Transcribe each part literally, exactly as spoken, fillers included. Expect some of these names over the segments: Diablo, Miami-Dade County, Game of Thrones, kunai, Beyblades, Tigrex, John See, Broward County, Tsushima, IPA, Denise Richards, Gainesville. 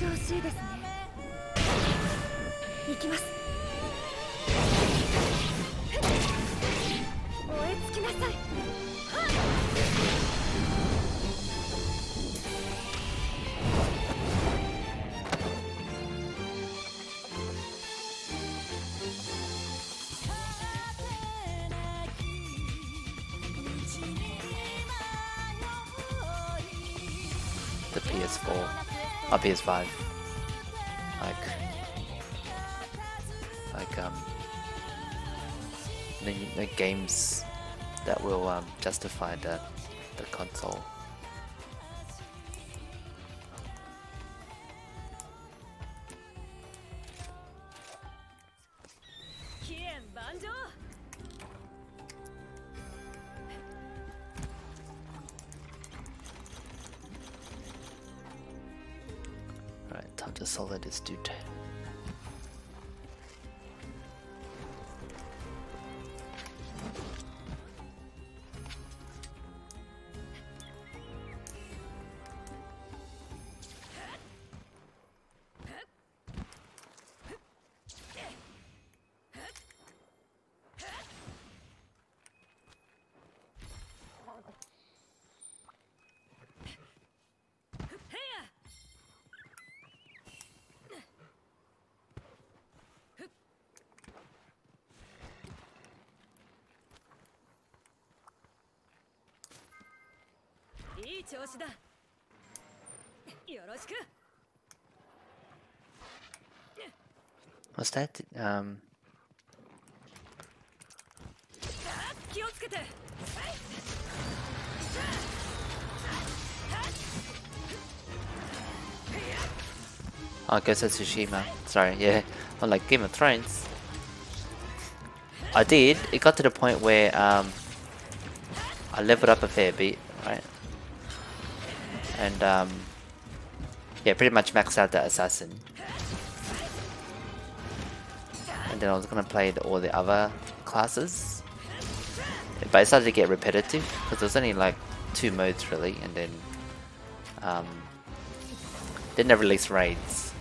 愛おしいですね。行きます。燃え尽きなさい。The ピーエスフォー, or ピーエスファイブ, like, like um, the, the games that will um, justify the the console. This dude. What's that? Um. Oh, I guess that's Tsushima. Sorry, yeah. Not like Game of Thrones. I did. It got to the point where um, I leveled up a fair bit, right? And um, yeah, pretty much maxed out the assassin, and then I was gonna play the, all the other classes, but it started to get repetitive because there's only like two modes really, and then um, they never released raids,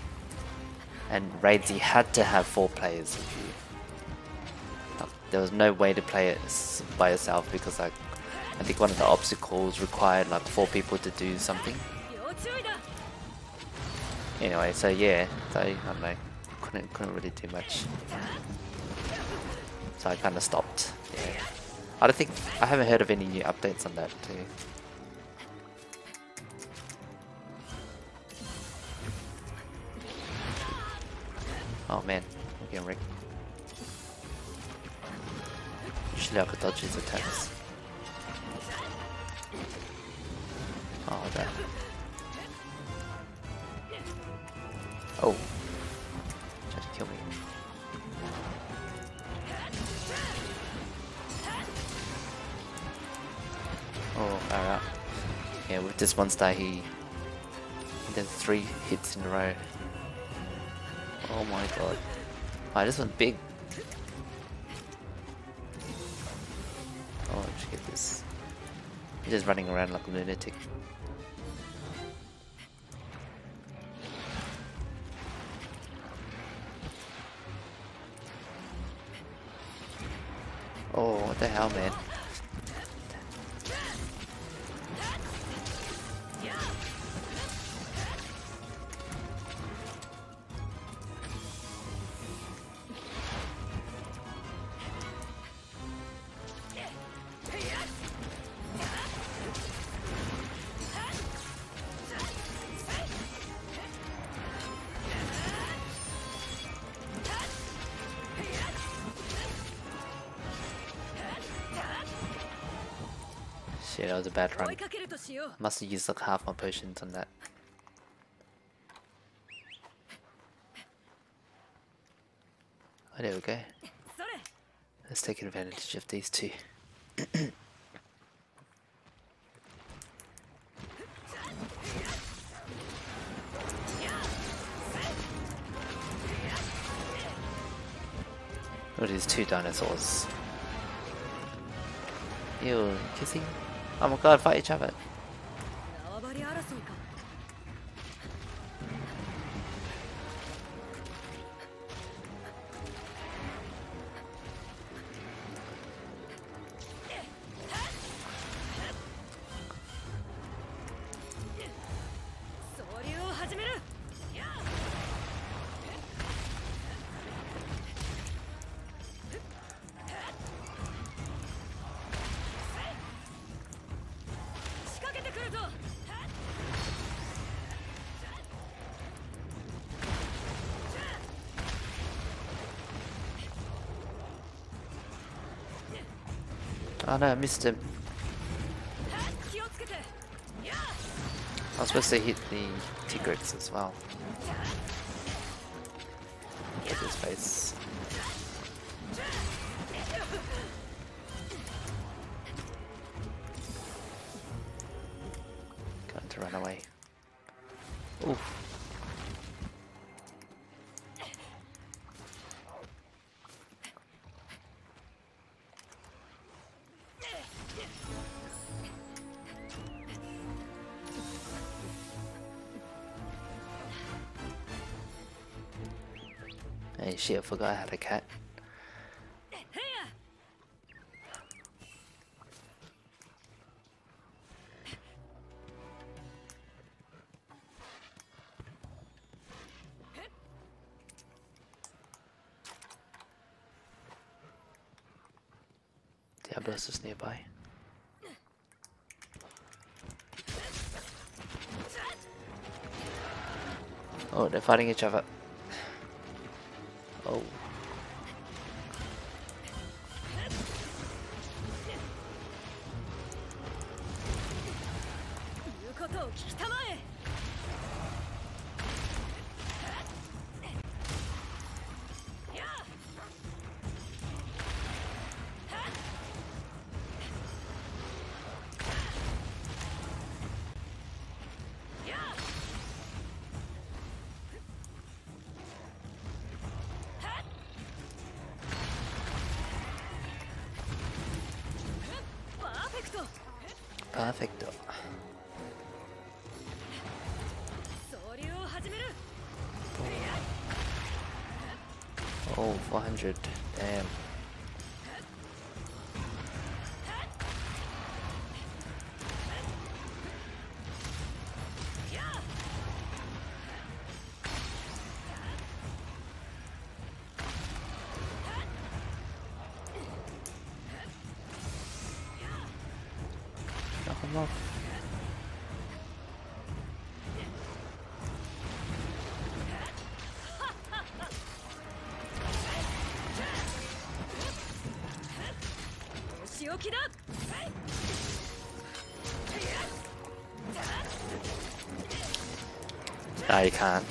and raids you had to have four players. If you, like, there was no way to play it by yourself because like. I think one of the obstacles required like four people to do something. Anyway, so yeah, so I don't know, couldn't couldn't really do much. So I kind of stopped. Yeah, I don't think I haven't heard of any new updates on that too. Oh man, I'm getting wrecked. Usually I could dodge his attacks. Oh, that. Oh. Try to kill me. Oh, alright. Yeah, with this one star he did three hits in a row. Oh my god. Oh, this one's big. Oh, I should get this. He's just running around like a lunatic. Oh, what the hell, man. That was a bad run. I must have used like half my potions on that. Oh, there we go. Let's take advantage of these two. Oh, these two dinosaurs. Ew, kissing. Oh my god, fight each other. Oh no, I missed him. I was supposed to hit the Tigrex as well. Look at his face. Going to run away. Ooh. Hey, shit, I forgot I had a cat. Diablo's is nearby. Oh, they're fighting each other. Oh. Perfect. Oh, four hundred. Damn. Come on. No, you can't.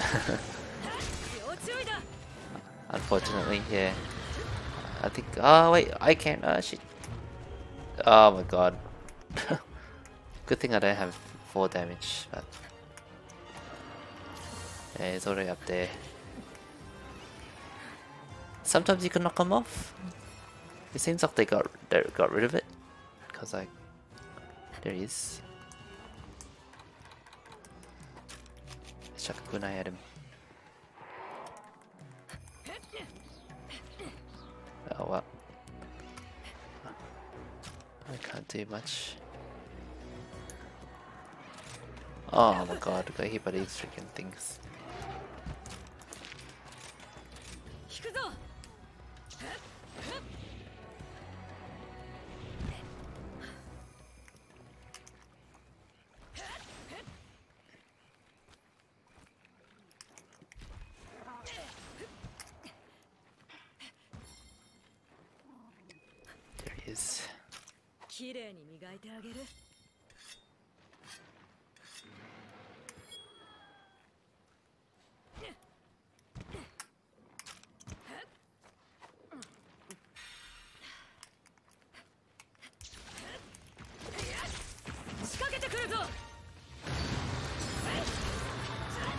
Unfortunately, yeah. I think. Oh wait, I can't. Oh shit. Oh my god. Good thing I don't have four damage, but yeah, it's already up there. Sometimes you can knock them off. It seems like they got they got rid of it, because like there he is. Let's chuck a kunai at him. Oh well, I can't do much. Oh my god, I got hit by these freaking things. There he is.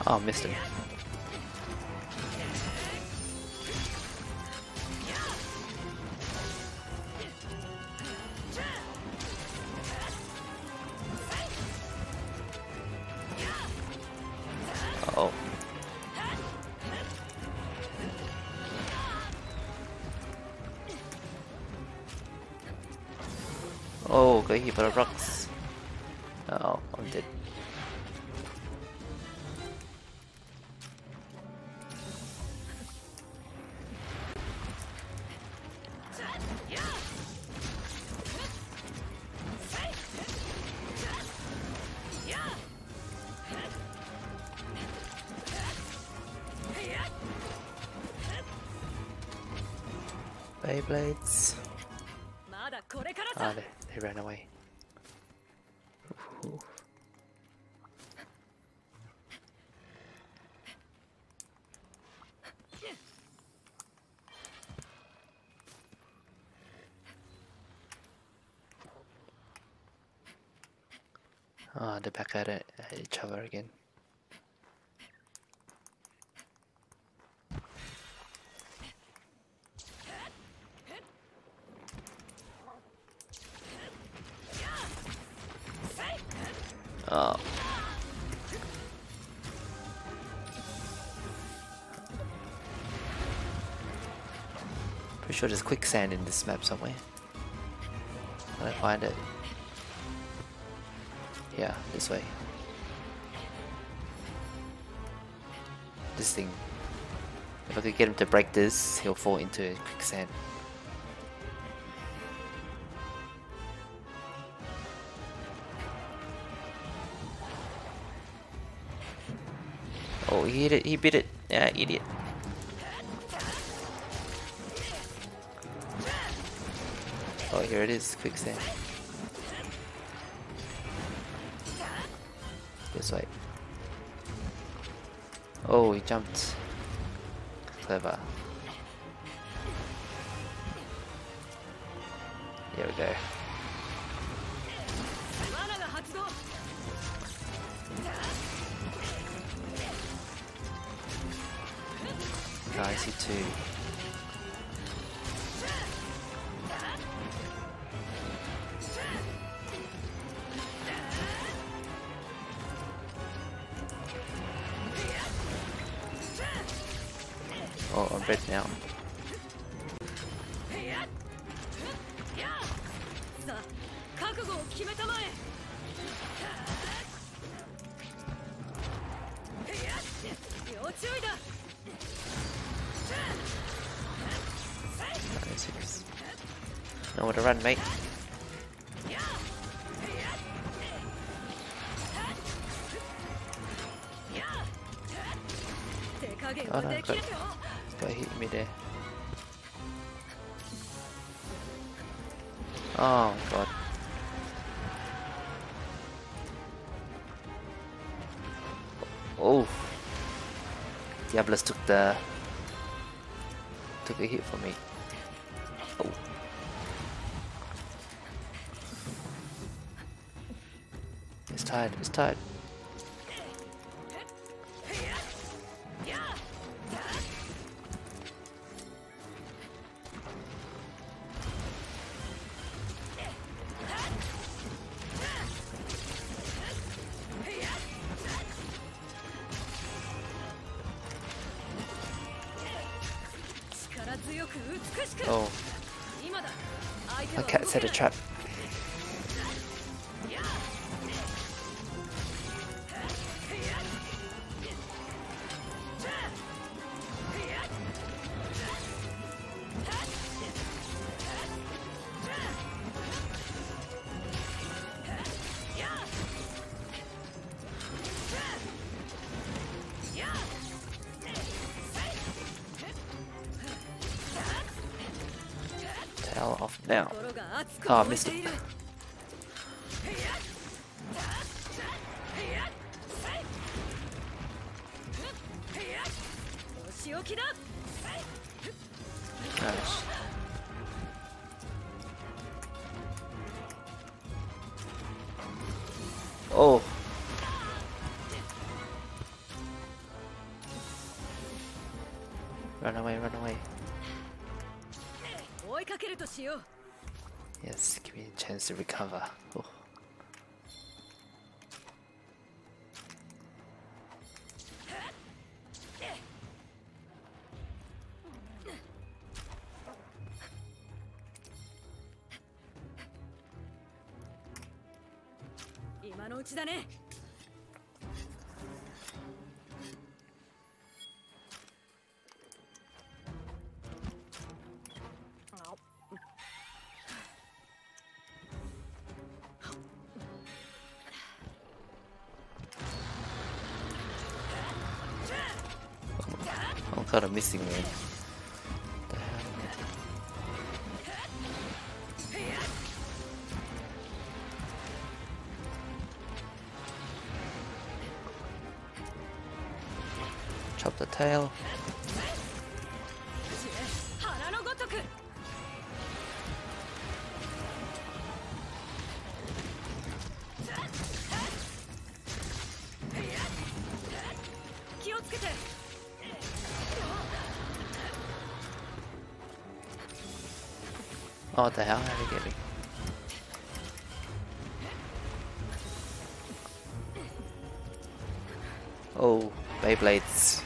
Oh, missed him. Oh. Oh, got hit by the rocks. Oh, I'm dead. Beyblades. Ah, they, they ran away. Ooh. Ah, they're back at it, at each other again. Oh. Pretty sure there's quicksand in this map somewhere. Can I find it? Yeah, this way. This thing. If I could get him to break this, he'll fall into quicksand. Oh, he hit it, he bit it. Ah, idiot. Oh, here it is, quicksand. This way. Oh, he jumped. Clever. There we go. I see two. Oh, I'm dead now. Know where to run, mate. Oh no, God. He hit me there. Oh God. Oh. Diablos took the... took a hit for me. Oh. It's tired, it's tired. Oh, my cat set a trap. Off now. Oh, I missed it. Gosh. Oh. Run away, run away. Yes, give me a chance to recover. Oh. God, I'm missing one. What the hell? Chop the tail. Oh, what the hell? How did he get me? Oh, Beyblades.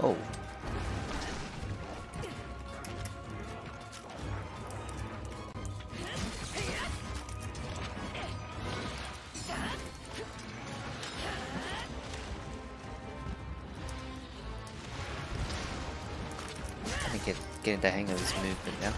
Oh. Let me get get the hang of this movement now.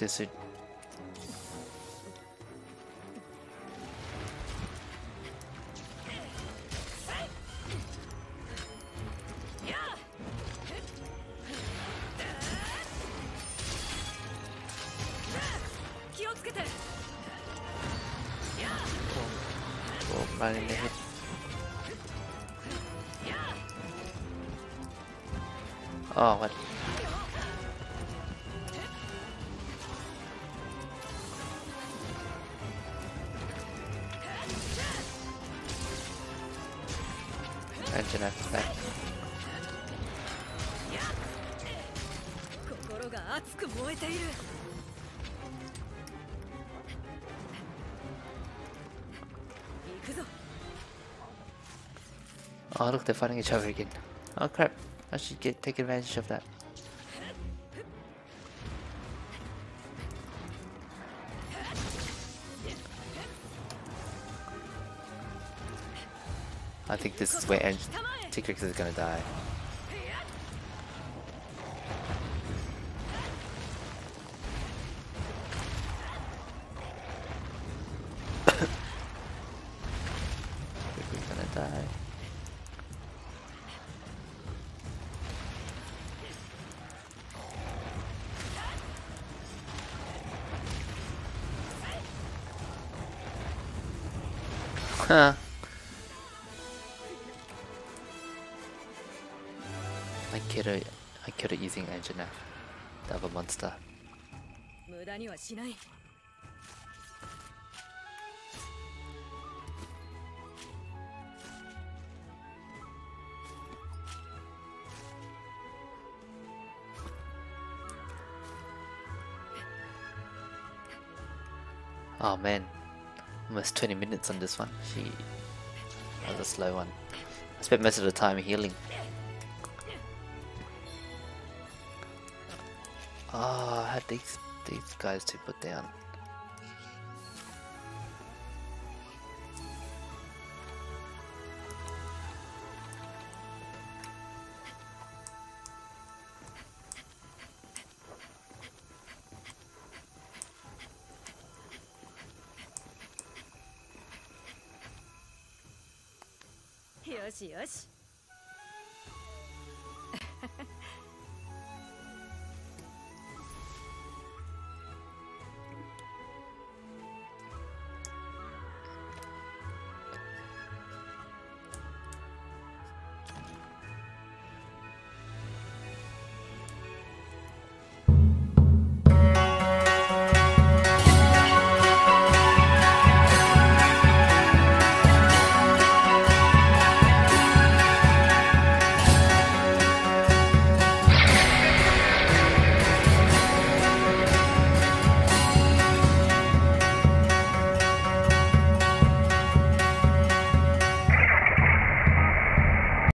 This would go right in the head. Oh, what? Engine at the back. Oh, look, they're fighting each other again. Oh crap, I should get take advantage of that. I think this is where Tigrex is gonna die. Tigrex is gonna die. Huh. I killed it. I killed it using engine F. The other monster. Oh man, almost twenty minutes on this one. She that was a slow one. I spent most of the time healing. Ah, oh, I had these these guys to put down. Yoshi, yoshi.